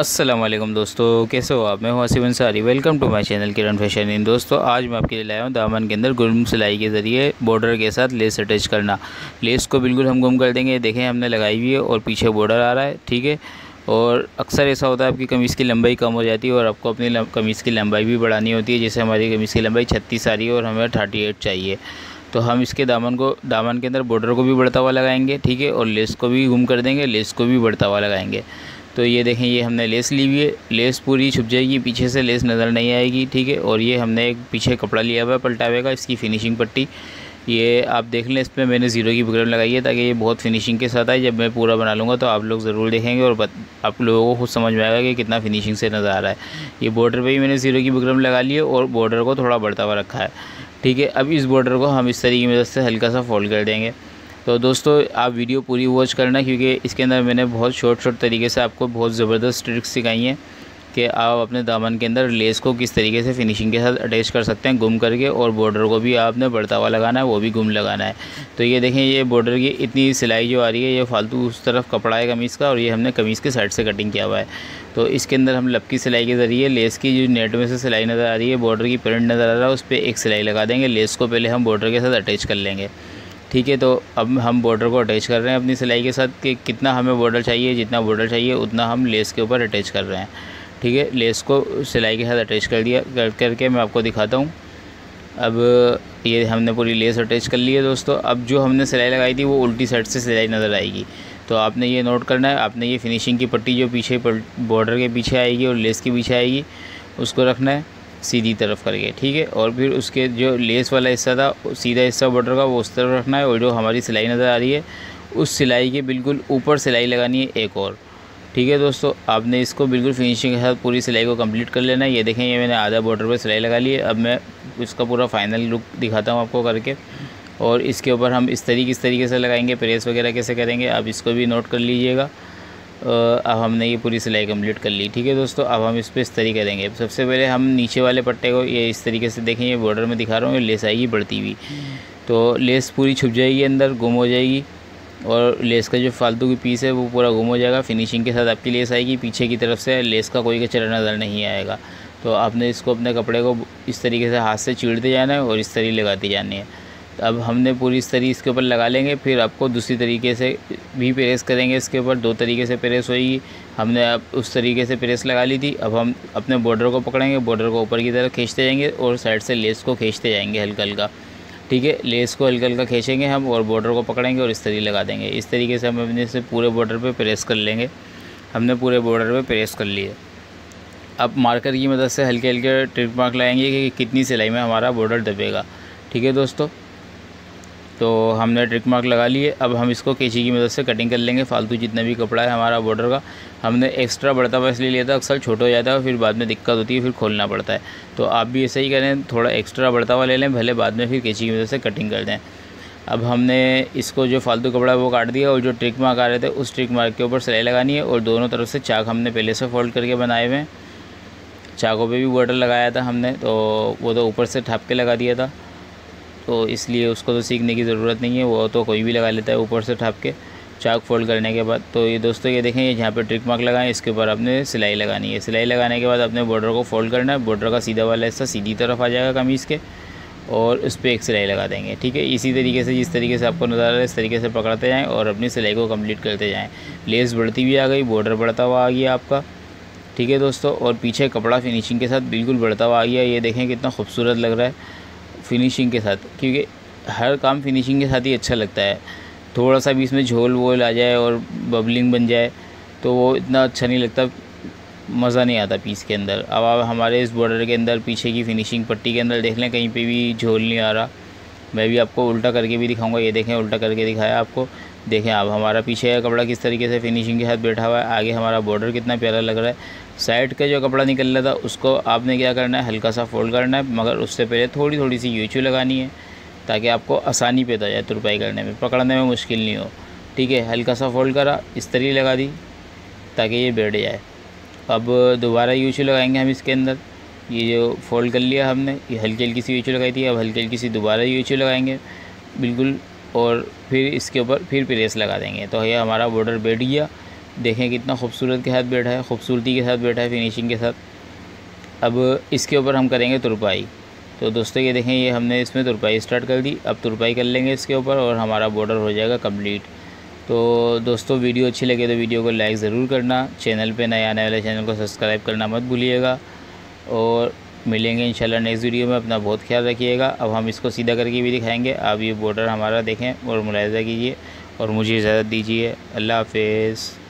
अस्सलाम वालेकुम दोस्तों, कैसे हो आप। मैं हूँ Asim Ansari. Welcome to my channel Kiran fashion in. दोस्तों आज मैं आपके लिए लाया हूँ दामन के अंदर गुम सिलाई के ज़रिए बॉर्डर के साथ लेस अटैच करना। लेस को बिल्कुल हम गुम कर देंगे। देखें हमने लगाई हुई है और पीछे बॉर्डर आ रहा है, ठीक है। और अक्सर ऐसा होता है आपकी कमीज़ की लंबाई कम हो जाती है और आपको अपनी कमीज़ की लंबाई भी बढ़ानी होती है। जैसे हमारी कमीज़ की लंबाई 36 आ रही है और हमें 38 चाहिए, तो हम इसके दामन के अंदर बॉर्डर को भी बढ़ता हुआ लगाएंगे, ठीक है। और लेस को भी गुम कर देंगे, लेस को भी बढ़ता हुआ लगाएंगे। तो ये देखें, ये हमने लेस ली हुई है। लेस पूरी छुप जाएगी, पीछे से लेस नज़र नहीं आएगी, ठीक है। और ये हमने एक पीछे कपड़ा लिया हुआ है पलटावे का, इसकी फिनिशिंग पट्टी ये आप देख लें। इसमें मैंने ज़ीरो की बकरम लगाई है ताकि ये बहुत फिनिशिंग के साथ आए। जब मैं पूरा बना लूँगा तो आप लोग ज़रूर देखेंगे और आप लोगों को खुद समझ में आएगा कि कितना फिनिशिंग से नज़र आ रहा है। ये बॉर्डर पर ही मैंने ज़ीरो की बकरम लगा ली है और बॉर्डर को थोड़ा बढ़ता हुआ रखा है, ठीक है। अब इस बॉर्डर को हम इस तरीके की मदद से हल्का सा फोल्ड कर देंगे। तो दोस्तों आप वीडियो पूरी वॉच करना, क्योंकि इसके अंदर मैंने बहुत शॉर्ट तरीके से आपको बहुत ज़बरदस्त ट्रिक्स सिखाई हैं कि आप अपने दामन के अंदर लेस को किस तरीके से फिनिशिंग के साथ अटैच कर सकते हैं गुम करके, और बॉर्डर को भी आपने बढ़ता हुआ लगाना है, वो भी गुम लगाना है। तो ये देखें, ये बॉर्डर की इतनी सिलाई जो आ रही है ये फालतू उस तरफ कपड़ा है कमीज़ का, और ये हमने कमीज़ के साइड से कटिंग किया हुआ है। तो इसके अंदर हम लपकी सिलाई के ज़रिए लेस की जो नेट में से सिलाई नज़र आ रही है, बॉर्डर की प्रिंट नज़र आ रहा है, उस पर एक सिलाई लगा देंगे। लेस को पहले हम बॉर्डर के साथ अटैच कर लेंगे, ठीक है। तो अब हम बॉर्डर को अटैच कर रहे हैं अपनी सिलाई के साथ कि कितना हमें बॉर्डर चाहिए। जितना बॉर्डर चाहिए उतना हम लेस के ऊपर अटैच कर रहे हैं, ठीक है। लेस को सिलाई के साथ अटैच कर दिया करके मैं आपको दिखाता हूँ। अब ये हमने पूरी लेस अटैच कर ली है दोस्तों। अब जो हमने सिलाई लगाई थी वो उल्टी साइड से सिलाई नज़र आएगी, तो आपने ये नोट करना है। आपने ये फिनिशिंग की पट्टी जो पीछे बॉर्डर के पीछे आएगी और लेस के पीछे आएगी उसको रखना है सीधी तरफ करके, ठीक है। और फिर उसके जो लेस वाला हिस्सा था सीधा हिस्सा बॉर्डर का वो उस तरफ रखना है, और जो हमारी सिलाई नज़र आ रही है उस सिलाई के बिल्कुल ऊपर सिलाई लगानी है एक और, ठीक है। दोस्तों आपने इसको बिल्कुल फिनिशिंग के साथ पूरी सिलाई को कंप्लीट कर लेना है। ये देखें, ये मैंने आधा बॉर्डर पर सिलाई लगा ली है। अब मैं इसका पूरा फाइनल लुक दिखाता हूँ आपको करके, और इसके ऊपर हम इस तरीके से लगाएंगे, प्रेस वगैरह कैसे करेंगे आप इसको भी नोट कर लीजिएगा। अब हमने ये पूरी सिलाई कंप्लीट कर ली, ठीक है दोस्तों। अब हम इस पर इस तरीके देंगे। सबसे पहले हम नीचे वाले पट्टे को ये इस तरीके से देखेंगे, बॉर्डर में दिखा रहा हूँ, लेस आएगी बढ़ती हुई, तो लेस पूरी छुप जाएगी अंदर, गुम हो जाएगी, और लेस का जो फालतू की पीस है वो पूरा गुम हो जाएगा। फिनिशिंग के साथ आपकी लेस आएगी, पीछे की तरफ से लेस का कोई कचरा नज़र नहीं आएगा। तो आपने इसको अपने कपड़े को इस तरीके से हाथ से चीरते जाना है और इस तरीके लगाती जानी है। अब हमने पूरी इस तरीके इसके ऊपर लगा लेंगे। फिर आपको दूसरी तरीके से भी प्रेस करेंगे, इसके ऊपर दो तरीके से प्रेस होएगी। हमने अब उस तरीके से प्रेस लगा ली थी। अब हम अपने बॉर्डर को पकड़ेंगे, बॉर्डर को ऊपर की तरफ खींचते जाएंगे और साइड से लेस को खींचते जाएंगे हल्का हल्का, ठीक है। लेस को हल्का हल्का खींचेंगे हम और बॉर्डर को पकड़ेंगे और इस तरीके लगा देंगे। इस तरीके से हम अपने से पूरे बॉर्डर पर प्रेस कर लेंगे। हमने पूरे बॉर्डर पर प्रेस कर लिए। अब मार्कर की मदद से हल्के हल्के ट्रिक मार्क लगाएंगे कि कितनी सिलाई में हमारा बॉर्डर दबेगा, ठीक है दोस्तों। तो हमने ट्रिक मार्क लगा लिए। अब हम इसको कैंची की मदद से कटिंग कर लेंगे। फालतू जितना भी कपड़ा है हमारा बॉर्डर का हमने एक्स्ट्रा बढ़ता हुआ इसलिए लिया था, अक्सर छोटा हो जाता है फिर बाद में दिक्कत होती है, फिर खोलना पड़ता है। तो आप भी ऐसा ही करें, थोड़ा एक्स्ट्रा बढ़ता हुआ ले लें, भले बाद में फिर कैंची की मदद से कटिंग कर दें। अब हमने इसको जो फालतू कपड़ा है वो काट दिया, और जो ट्रिक मार्क आ रहे थे उस ट्रिक मार्क के ऊपर सिलाई लगानी है। और दोनों तरफ से चाक हमने पहले से फोल्ड करके बनाए हुए हैं, चाकों पर भी बॉर्डर लगाया था हमने, तो वो तो ऊपर से ठाप के लगा दिया था, तो इसलिए उसको तो सीखने की ज़रूरत नहीं है, वो तो कोई भी लगा लेता है ऊपर से ठाप के चाक फोल्ड करने के बाद। तो ये दोस्तों ये देखें, ये जहाँ पे ट्रिक मार्क लगाएं इसके ऊपर आपने सिलाई लगानी है। सिलाई लगाने के बाद आपने बॉर्डर को फोल्ड करना है, बॉर्डर का सीधा वाला हिस्सा सीधी तरफ आ जाएगा कमीज़ के, और उस पर एक सिलाई लगा देंगे, ठीक है। इसी तरीके से जिस तरीके से आपको नज़र आ रहा है इस तरीके से पकड़ते जाएँ और अपनी सिलाई को कम्प्लीट करते जाएँ। लेस बढ़ती हुई आ गई, बॉर्डर बढ़ता हुआ आ गया आपका, ठीक है दोस्तों। और पीछे कपड़ा फिनिशिंग के साथ बिल्कुल बढ़ता हुआ आ गया। ये देखें कितना खूबसूरत लग रहा है फिनिशिंग के साथ, क्योंकि हर काम फिनिशिंग के साथ ही अच्छा लगता है। थोड़ा सा भी इसमें झोल वोल आ जाए और बबलिंग बन जाए तो वो इतना अच्छा नहीं लगता, मज़ा नहीं आता पीस के अंदर। अब आप हमारे इस बॉर्डर के अंदर पीछे की फिनिशिंग पट्टी के अंदर देख लें कहीं पे भी झोल नहीं आ रहा। मैं भी आपको उल्टा करके भी दिखाऊंगा। ये देखें उल्टा करके दिखाया आपको। देखें आप हमारा पीछे का कपड़ा किस तरीके से फिनिशिंग के साथ बैठा हुआ है, आगे हमारा बॉर्डर कितना प्यारा लग रहा है। साइड का जो कपड़ा निकल रहा था उसको आपने क्या करना है, हल्का सा फोल्ड करना है, मगर उससे पहले थोड़ी थोड़ी सी यूचू लगानी है ताकि आपको आसानी पैदा हो जाए तुरपाई करने में, पकड़ने में मुश्किल नहीं हो, ठीक है। हल्का सा फोल्ड करा, इस तरीके लगा दी ताकि ये बैठ जाए। अब दोबारा यूचू लगाएंगे हम इसके अंदर। ये जो फोल्ड कर लिया हमने, ये हल्की हल्की सी यूचू लगाई थी, अब हल्की हल्की सी दोबारा यूचू लगाएंगे बिल्कुल, और फिर इसके ऊपर फिर प्रेस लगा देंगे। तो ये हमारा बॉर्डर बैठ गया। देखें कितना खूबसूरत के साथ बैठा है, खूबसूरती के साथ बैठा है, फिनिशिंग के साथ। अब इसके ऊपर हम करेंगे तुरपाई। तो दोस्तों ये देखें, ये हमने इसमें तुरपाई स्टार्ट कर दी। अब तुरपाई कर लेंगे इसके ऊपर और हमारा बॉर्डर हो जाएगा कंप्लीट। तो दोस्तों वीडियो अच्छी लगे तो वीडियो को लाइक ज़रूर करना, चैनल पे नए आने वाले चैनल को सब्सक्राइब करना मत भूलिएगा और मिलेंगे इंशाल्लाह नेक्स्ट वीडियो में। अपना बहुत ख्याल रखिएगा। अब हम इसको सीधा करके भी दिखाएँगे। आप ये बॉर्डर हमारा देखें और मुलाहिजा कीजिए और मुझे इजाज़त दीजिए। अल्लाह हाफिज़।